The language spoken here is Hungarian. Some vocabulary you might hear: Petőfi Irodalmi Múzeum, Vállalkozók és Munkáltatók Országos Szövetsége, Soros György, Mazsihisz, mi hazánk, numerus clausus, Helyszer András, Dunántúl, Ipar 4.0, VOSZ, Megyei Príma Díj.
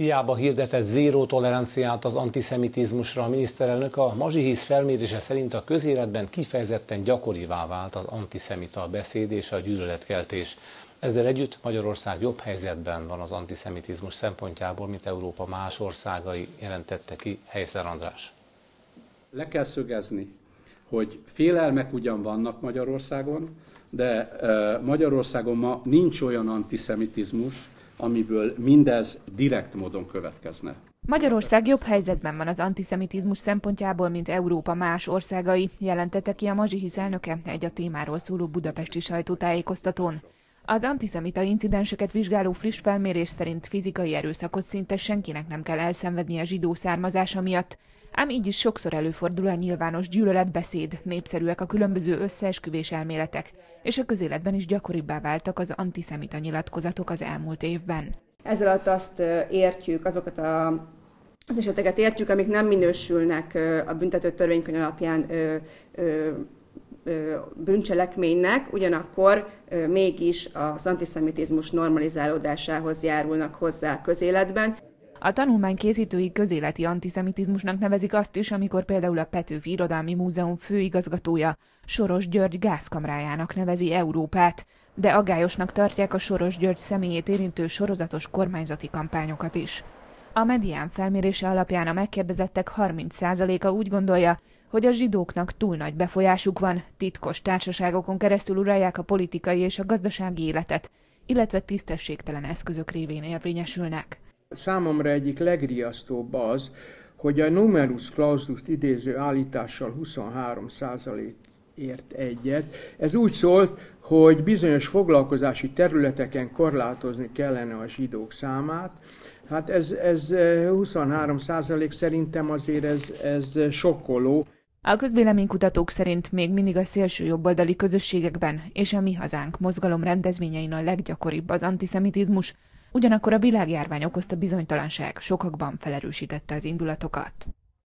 Hiába hirdetett zéró toleranciát az antiszemitizmusra a miniszterelnök, a Mazsihisz felmérése szerint a közéletben kifejezetten gyakorivá vált az antiszemita beszéd és a gyűlöletkeltés. Ezzel együtt Magyarország jobb helyzetben van az antiszemitizmus szempontjából, mint Európa más országai, jelentette ki Helyszer András. Le kell szögezni, hogy félelmek ugyan vannak Magyarországon, de Magyarországon ma nincs olyan antiszemitizmus, amiből mindez direkt módon következne. Magyarország jobb helyzetben van az antiszemitizmus szempontjából, mint Európa más országai, jelentette ki a Mazsihisz elnöke egy a témáról szóló budapesti sajtótájékoztatón. Az antiszemita incidenseket vizsgáló friss felmérés szerint fizikai erőszakot szinte senkinek nem kell elszenvednie zsidó származása miatt, ám így is sokszor előfordul a nyilvános gyűlöletbeszéd, népszerűek a különböző összeesküvés elméletek, és a közéletben is gyakoribbá váltak az antiszemita nyilatkozatok az elmúlt évben. Ez alatt azt értjük, azokat az eseteket értjük, amik nem minősülnek a büntető törvénykönyv alapján bűncselekménynek, ugyanakkor mégis az antiszemitizmus normalizálódásához járulnak hozzá a közéletben. A tanulmány készítői közéleti antiszemitizmusnak nevezik azt is, amikor például a Petőfi Irodalmi Múzeum főigazgatója Soros György gázkamrájának nevezi Európát, de aggályosnak tartják a Soros György személyét érintő sorozatos kormányzati kampányokat is. A Medián felmérése alapján a megkérdezettek 30%-a úgy gondolja, hogy a zsidóknak túl nagy befolyásuk van, titkos társaságokon keresztül uralják a politikai és a gazdasági életet, illetve tisztességtelen eszközök révén érvényesülnek. Számomra egyik legriasztóbb az, hogy a numerus clausust idéző állítással 23% ért egyet. Ez úgy szólt, hogy bizonyos foglalkozási területeken korlátozni kellene a zsidók számát. Hát ez 23% szerintem azért ez sokkoló. A közvéleménykutatók szerint még mindig a szélső jobboldali közösségekben és a Mi Hazánk mozgalom rendezvényein a leggyakoribb az antiszemitizmus, ugyanakkor a világjárvány okozta bizonytalanság sokakban felerősítette az indulatokat.